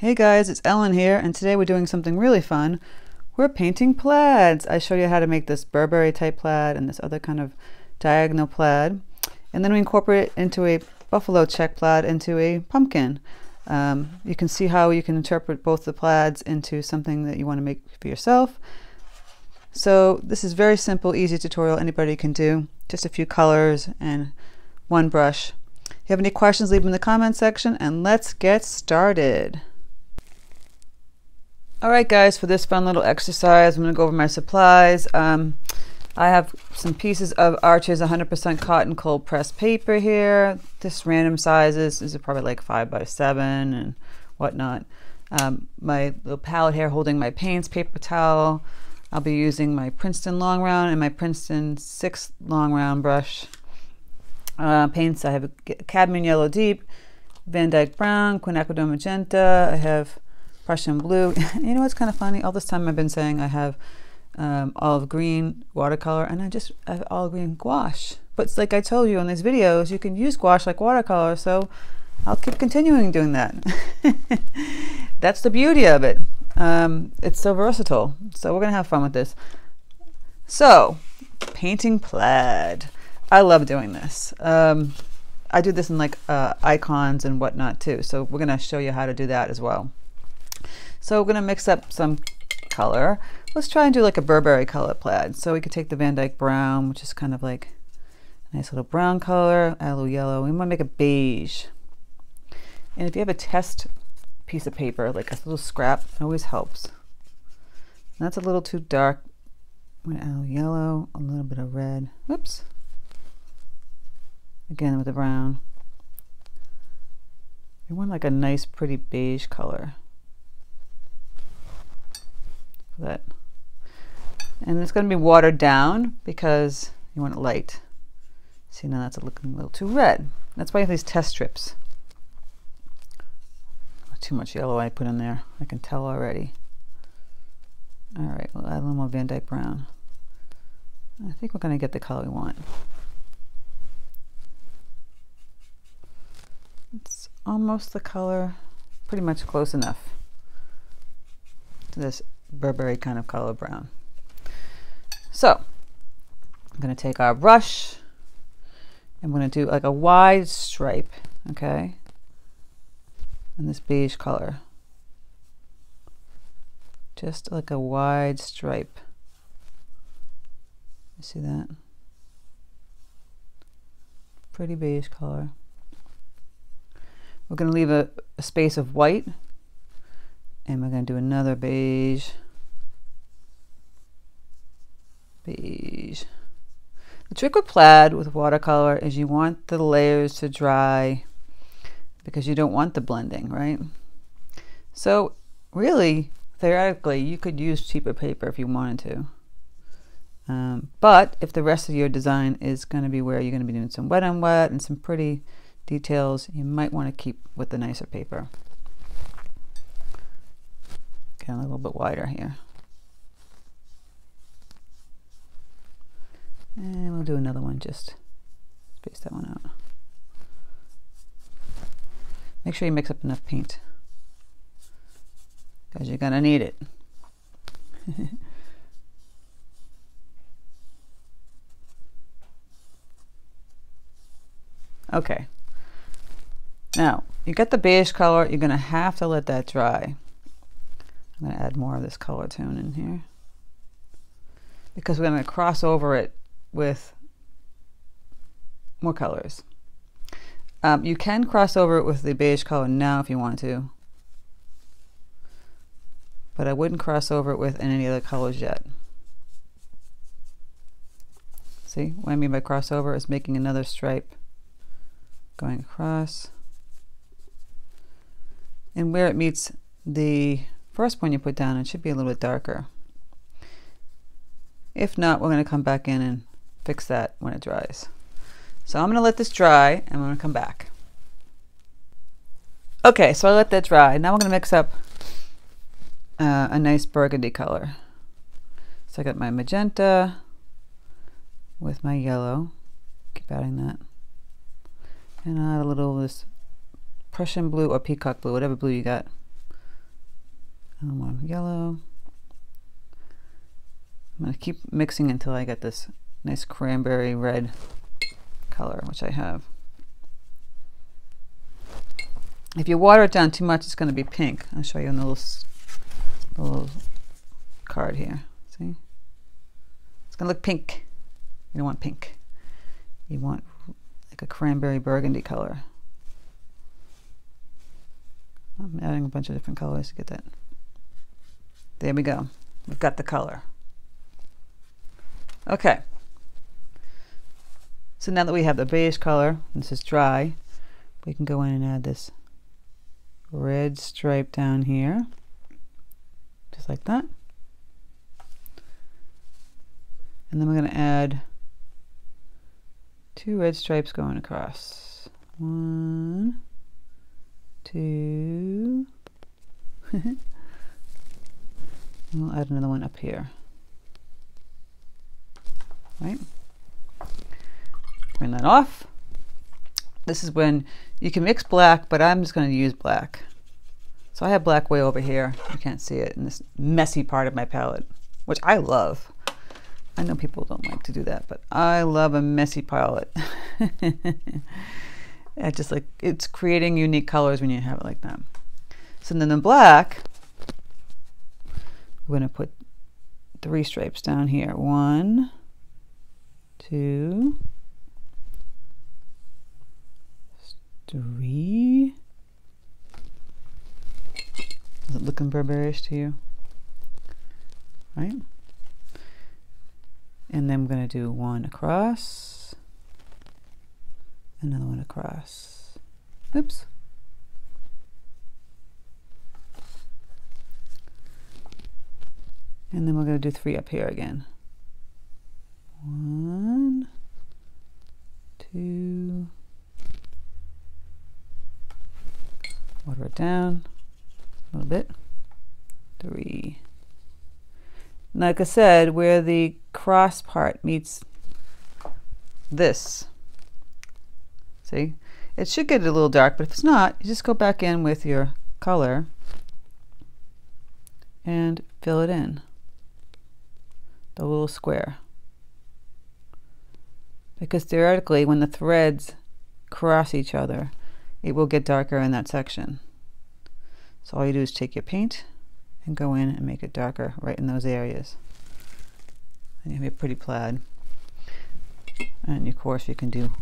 Hey guys, it's Ellen here, and today we're doing something really fun. We're painting plaids. I show you how to make this Burberry type plaid and this other kind of diagonal plaid, and then we incorporate it into a buffalo check plaid into a pumpkin. You can see how you can interpret both the plaids into something that you want to make for yourself. So this is very simple, easy tutorial anybody can do. Just a few colors and one brush. If you have any questions, leave them in the comment section, and let's get started. Alright guys, for this fun little exercise, I'm going to go over my supplies. I have some pieces of Arches 100% cotton cold pressed paper here. Just random sizes. These are probably like 5 by 7 and whatnot. My little palette here holding my paints, paper towel. I'll be using my Princeton long round and my Princeton 6 long round brush. Paints, I have a Cadmium Yellow Deep, Van Dyke Brown, Quinacridone Magenta. I have Prussian blue. You know what's kind of funny? All this time I've been saying I have olive green watercolor, and I have olive green gouache. But it's like I told you on these videos, you can use gouache like watercolor, so I'll keep continuing doing that. That's the beauty of it. It's so versatile. So we're gonna have fun with this. So, painting plaid. I love doing this. I do this in like icons and whatnot too. So we're gonna show you how to do that as well. So we're going to mix up some color. Let's try and do like a Burberry color plaid. So we could take the Van Dyke Brown, which is kind of like a nice little brown color, add a little yellow. We want to make a beige. And if you have a test piece of paper, like a little scrap, it always helps. And that's a little too dark. I'm going to add a little yellow, a little bit of red. Whoops. Again with the brown. We want like a nice pretty beige color. That. And it's going to be watered down because you want it light. See, now that's looking a little too red. That's why I have these test strips. Too much yellow I put in there. I can tell already. All right, we'll add a little more Van Dyke Brown. I think we're going to get the color we want. It's almost the color, pretty much close enough to this Burberry kind of color brown. So I'm going to take our brush. I'm going to do like a wide stripe, okay, and this beige color, just like a wide stripe. You see that? Pretty beige color. We're going to leave a space of white. And we're going to do another beige. The trick with plaid with watercolor is you want the layers to dry because you don't want the blending, right? So really, theoretically, you could use cheaper paper if you wanted to. But if the rest of your design is going to be where you're going to be doing some wet on wet and some pretty details, you might want to keep with the nicer paper. A little bit wider here, and we'll do another one, just space that one out. Make sure you mix up enough paint because you're gonna need it. Okay, now you get the beige color, you're gonna have to let that dry. I'm going to add more of this color tone in here because we're going to cross over it with more colors. You can cross over it with the beige color now if you want to, but I wouldn't cross over it with any other colors yet. See what I mean by crossover is making another stripe going across, and where it meets the first one you put down, it should be a little bit darker. If not, we're going to come back in and fix that when it dries. So I'm going to let this dry and I'm going to come back. Okay, so I let that dry. Now we're going to mix up a nice burgundy color. So I got my magenta with my yellow. Keep adding that. And I'll add a little of this Prussian blue or peacock blue, whatever blue you got. yellow. I'm going to keep mixing until I get this nice cranberry red color, which I have. If you water it down too much, it's going to be pink. I'll show you on the little card here. See? It's going to look pink. You don't want pink. You want like a cranberry burgundy color. I'm adding a bunch of different colors to get that. There we go. We've got the color. Okay. So now that we have the beige color, this is dry, we can go in and add this red stripe down here, just like that. And then we're going to add two red stripes going across. One, two. And we'll add another one up here. Right? Turn that off. This is when you can mix black, but I'm just going to use black. So I have black way over here. You can't see it in this messy part of my palette, which I love. I know people don't like to do that, but I love a messy palette. I just like, it's creating unique colors when you have it like that. So then the black, we're going to put three stripes down here. One, two, three. Is it looking Burberry-ish to you? Right? And then I'm going to do one across, another one across. Oops. And then we're going to do three up here again. One, two. Water it down a little bit. Three. Like I said, where the cross part meets this, see, it should get a little dark, but if it's not, you just go back in with your color and fill it in, the little square. Because theoretically, when the threads cross each other, it will get darker in that section. So all you do is take your paint and go in and make it darker right in those areas. And you have a pretty plaid. And of course you can do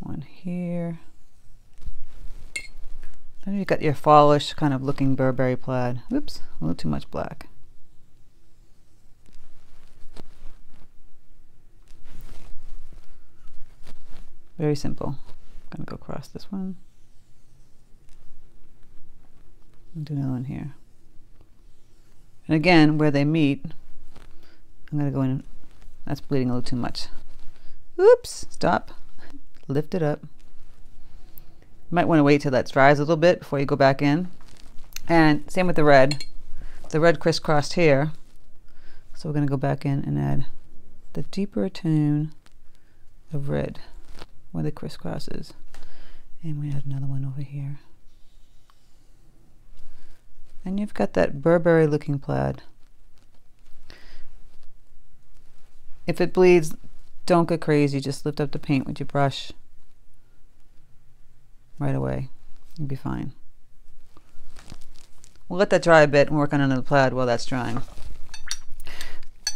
one here. Then you've got your fallish kind of looking Burberry plaid. Oops, a little too much black. Very simple. I'm going to go across this one. And do another one here. And again, where they meet, I'm going to go in. That's bleeding a little too much. Oops, stop. Lift it up. You might want to wait till that dries a little bit before you go back in. And same with the red. The red crisscrossed here. So we're going to go back in and add the deeper tone of red where the crisscrosses. And we add another one over here. And you've got that Burberry looking plaid. If it bleeds, don't get crazy. Just lift up the paint with your brush right away. You'll be fine. We'll let that dry a bit and work on another plaid while that's drying.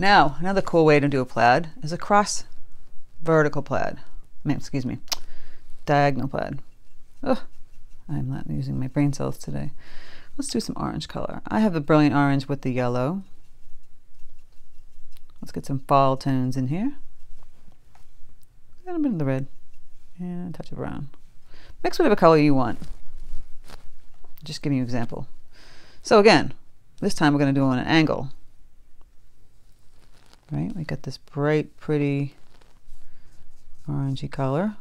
Now, another cool way to do a plaid is a cross vertical plaid. Excuse me, diagonal plaid. Ugh, I'm not using my brain cells today. Let's do some orange color. I have a brilliant orange with the yellow. Let's get some fall tones in here. A little bit of the red and a touch of brown. Mix whatever color you want. Just giving you an example. So again, this time we're going to do it on an angle. Right? We got this bright, pretty orangey color.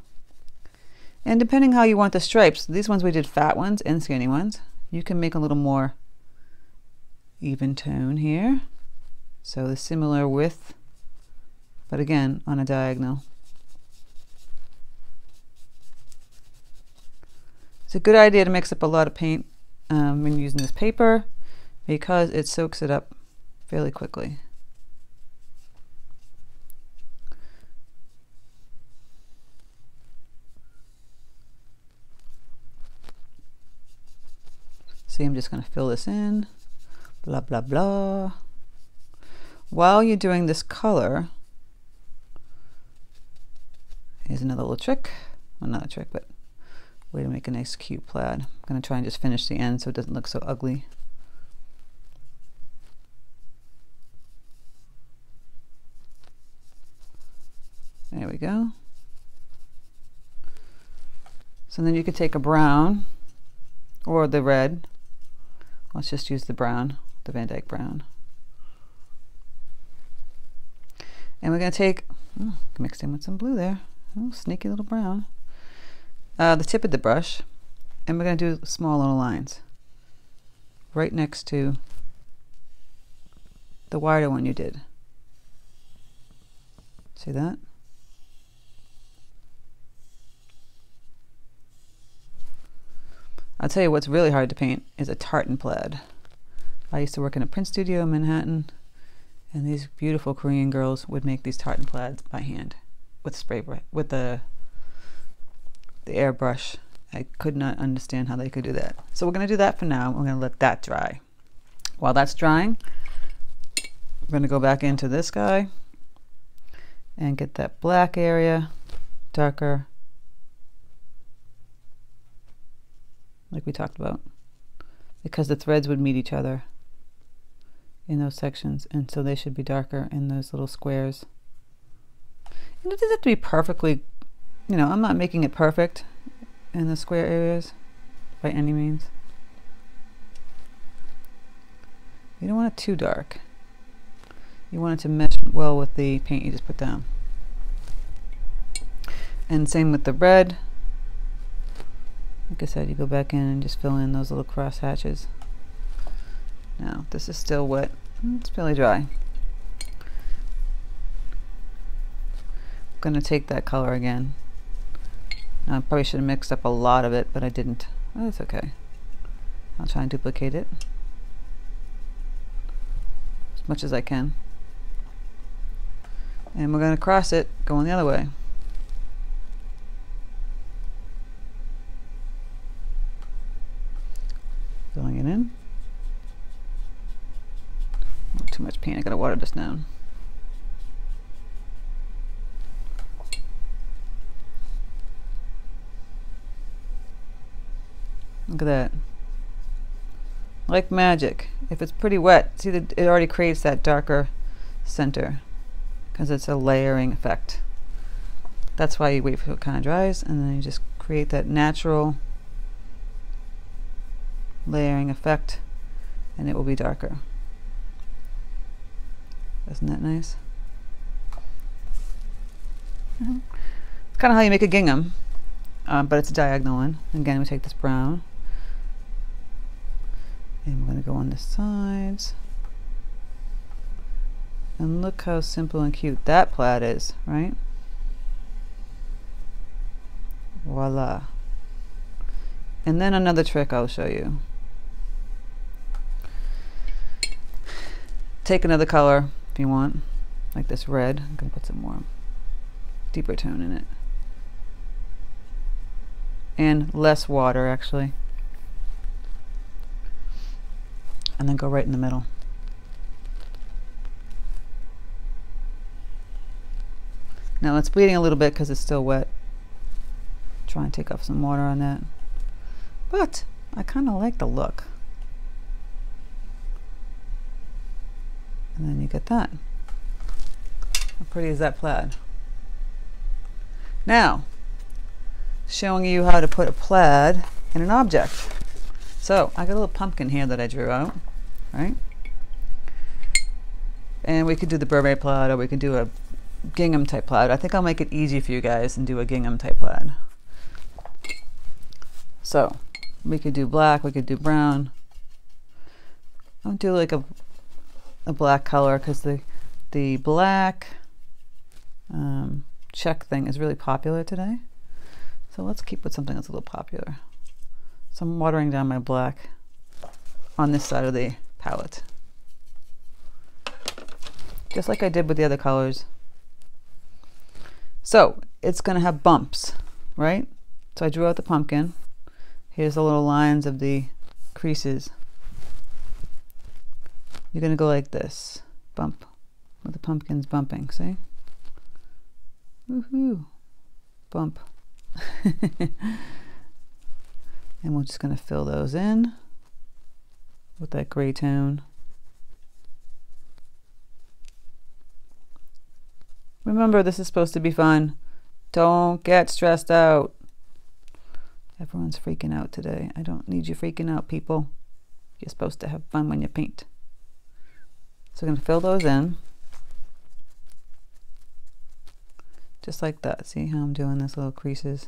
And depending how you want the stripes, these ones we did fat ones and skinny ones. You can make a little more even tone here. So the similar width, but again on a diagonal. It's a good idea to mix up a lot of paint when using this paper because it soaks it up fairly quickly. See, I'm just going to fill this in, blah, blah, blah. While you're doing this color, here's another little trick. Well, not a trick, but a way to make a nice cute plaid. I'm going to try and just finish the end so it doesn't look so ugly. There we go. So then you could take a brown or the red. Let's just use the brown, the Van Dyke Brown. And we're going to take, oh, mixed in with some blue there. Oh, sneaky little brown. The tip of the brush. And we're going to do small little lines right next to the wider one you did. See that? I'll tell you what's really hard to paint is a tartan plaid. I used to work in a print studio in Manhattan, and these beautiful Korean girls would make these tartan plaids by hand with spray brush, with the airbrush. I could not understand how they could do that. So we're going to do that for now. We're going to let that dry. While that's drying, we're going to go back into this guy and get that black area darker, like we talked about, because the threads would meet each other in those sections, and so they should be darker in those little squares. And it doesn't have to be perfectly, you know, I'm not making it perfect in the square areas by any means. You don't want it too dark. You want it to mesh well with the paint you just put down. And same with the red. Like I said, you go back in and just fill in those little cross hatches. Now, this is still wet. It's fairly dry. I'm going to take that color again. Now, I probably should have mixed up a lot of it, but I didn't. Oh, that's okay. I'll try and duplicate it as much as I can. And we're going to cross it going the other way. Filling it in. Not too much paint, I gotta water this down. Look at that. Like magic. If it's pretty wet, see that it already creates that darker center because it's a layering effect. That's why you wait for it kind of dries and then you just create that natural layering effect and it will be darker. Isn't that nice? Mm-hmm. It's kind of how you make a gingham, but it's a diagonal one. Again, we take this brown and we're going to go on the sides, and look how simple and cute that plaid is, right? Voila. And then another trick I'll show you. Take another color if you want, like this red. I'm going to put some more deeper tone in it. And less water, actually. And then go right in the middle. Now it's bleeding a little bit because it's still wet. Try and take off some water on that. But I kind of like the look. And then you get that. How pretty is that plaid? Now, showing you how to put a plaid in an object. So I got a little pumpkin here that I drew out, right? And we could do the Burberry plaid, or we could do a gingham type plaid. I think I'll make it easy for you guys and do a gingham type plaid. So we could do black, we could do brown. I'll do like a black color because the black check thing is really popular today. So let's keep with something that's a little popular. So I'm watering down my black on this side of the palette. Just like I did with the other colors. So it's going to have bumps, right? So I drew out the pumpkin. Here's the little lines of the creases. You're going to go like this. Bump. With the pumpkins bumping, see? Woohoo. Bump. And we're just going to fill those in with that gray tone. Remember, this is supposed to be fun. Don't get stressed out. Everyone's freaking out today. I don't need you freaking out, people. You're supposed to have fun when you paint. So I'm going to fill those in. Just like that. See how I'm doing these little creases?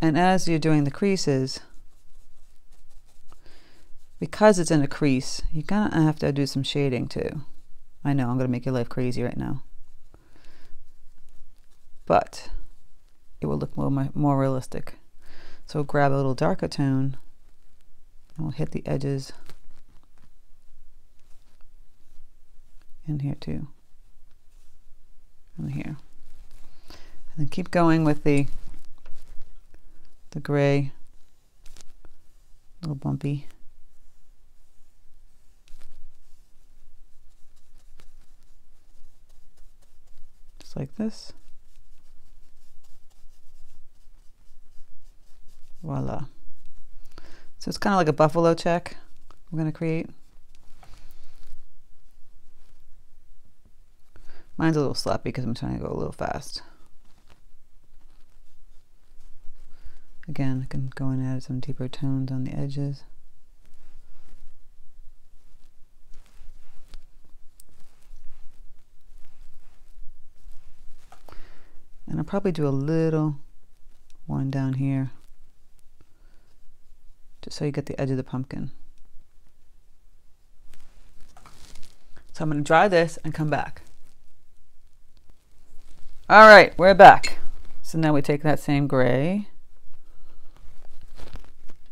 And as you're doing the creases, because it's in a crease, you're going to have to do some shading too. I know, I'm going to make your life crazy right now. But it will look more realistic. So grab a little darker tone and we'll hit the edges in here too, and here. And then keep going with the gray, a little bumpy. Just like this. Voila. So it's kind of like a buffalo check we're going to create. Mine's a little sloppy because I'm trying to go a little fast. Again, I can go and add some deeper tones on the edges. And I'll probably do a little one down here. So you get the edge of the pumpkin. So I'm going to dry this and come back. All right, we're back. So now we take that same gray,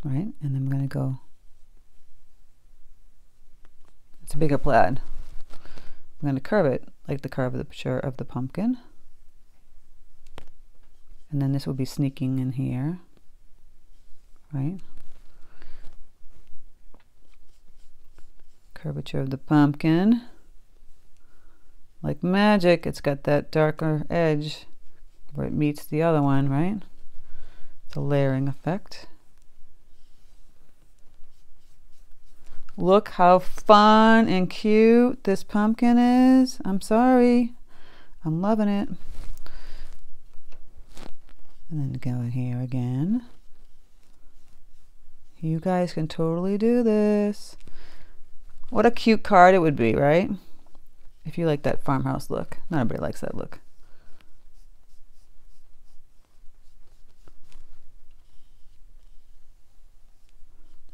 right? And then we're going to go, it's a bigger plaid. I'm going to curve it like the curve of the picture of the pumpkin. And then this will be sneaking in here, right? Curvature of the pumpkin. Like magic, it's got that darker edge where it meets the other one, right? It's a layering effect. Look how fun and cute this pumpkin is. I'm sorry. I'm loving it. And then go in here again. You guys can totally do this. What a cute card it would be, right? If you like that farmhouse look. Not everybody likes that look.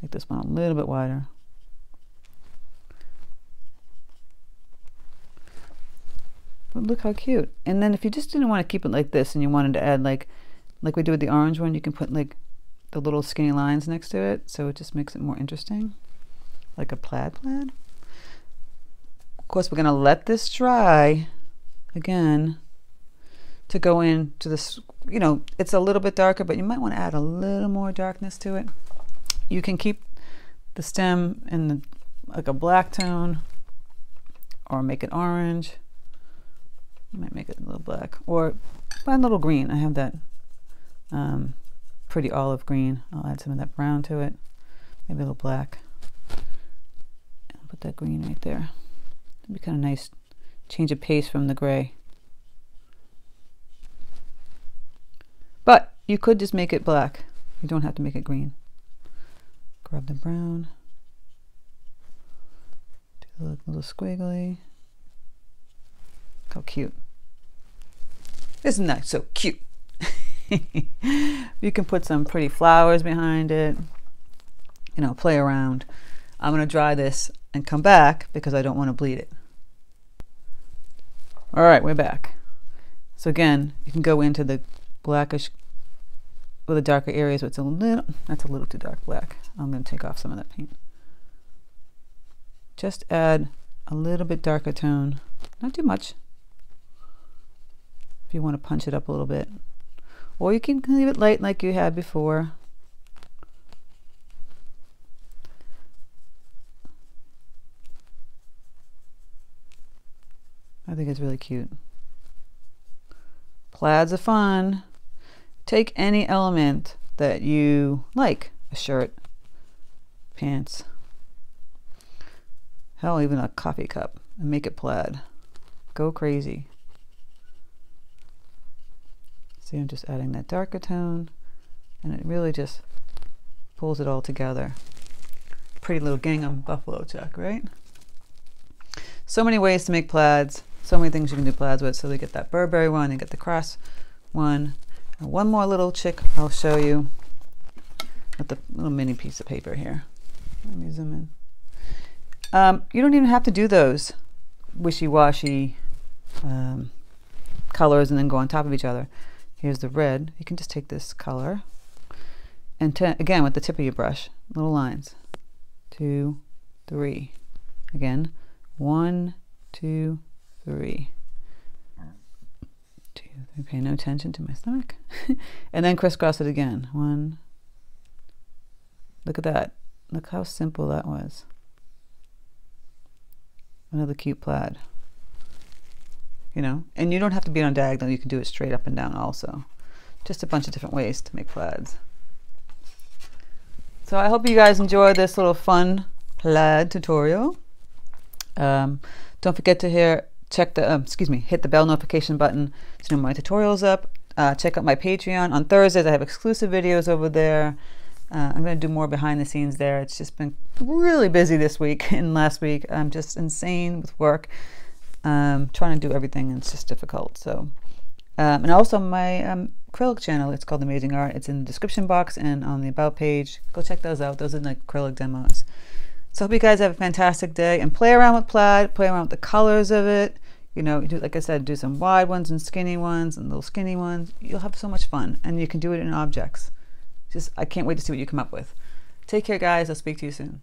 Make this one a little bit wider. But look how cute. And then if you just didn't want to keep it like this and you wanted to add like we did with the orange one, you can put like the little skinny lines next to it. So it just makes it more interesting. Like a plaid. Of course, we're going to let this dry again to go into this, you know, it's a little bit darker, but you might want to add a little more darkness to it. You can keep the stem in the, like a black tone, or make it orange. I might make it a little black, or find a little green. I have that pretty olive green. I'll add some of that brown to it, maybe a little black. Put that green right there. It'd be kind of nice change of pace from the gray. But you could just make it black. You don't have to make it green. Grab the brown. Do the little squiggly. How cute. Isn't that so cute? You can put some pretty flowers behind it. You know, play around. I'm going to dry this and come back because I don't want to bleed it. All right, we're back. So again, you can go into the blackish or the darker areas where it's a little, that's a little too dark black. I'm going to take off some of that paint. just add a little bit darker tone, not too much, if you want to punch it up a little bit. Or you can leave it light like you had before. I think it's really cute. Plaids are fun. Take any element that you like, a shirt, pants, hell, even a coffee cup, and make it plaid. Go crazy. See, I'm just adding that darker tone, and it really just pulls it all together. Pretty little gingham buffalo check, right? So many ways to make plaids. So many things you can do plaids with. So they get that Burberry one, they get the cross one. And one more little chick I'll show you with the little mini piece of paper here. Let me zoom in. You don't even have to do those wishy-washy colors and then go on top of each other. Here's the red. You can just take this color and again with the tip of your brush, little lines. 2, 3. Again, 1, 2, 3. 2, 3. Pay no attention to my stomach. And then crisscross it again. 1. Look at that. Look how simple that was. Another cute plaid. You know, and you don't have to be on diagonal. You can do it straight up and down also. Just a bunch of different ways to make plaids. So I hope you guys enjoyed this little fun plaid tutorial. Don't forget to hit the bell notification button to know my tutorials up. Check out my Patreon. On Thursdays I have exclusive videos over there. I'm going to do more behind the scenes there. It's just been really busy this week and last week. I'm just insane with work. Trying to do everything, and it's just difficult. So, and also my acrylic channel. It's called Amazing Art. It's in the description box and on the About page. Go check those out. Those are like acrylic demos. So I hope you guys have a fantastic day, and play around with plaid, play around with the colors of it. You know, like I said, do some wide ones and skinny ones and little skinny ones. You'll have so much fun, and you can do it in objects. I can't wait to see what you come up with. Take care, guys. I'll speak to you soon.